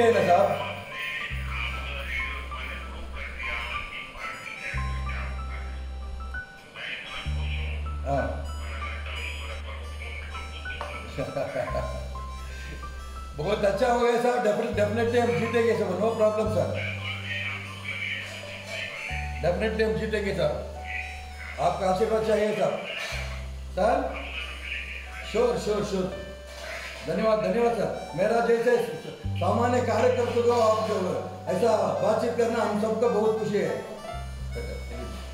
مثلا बहुत अच्छा हो गया साहब डेफिनेटली हम जीतेंगे sir no problem sir definitely हम जीतेंगे सर आपका आशीर्वाद चाहिए sir sir sure sure sure धन्यवाद धन्यवाद सर मेरा जैसे सामान्य कार्यकर्ता को आप जो ऐसा बातचीत करना हम सबको बहुत खुशी है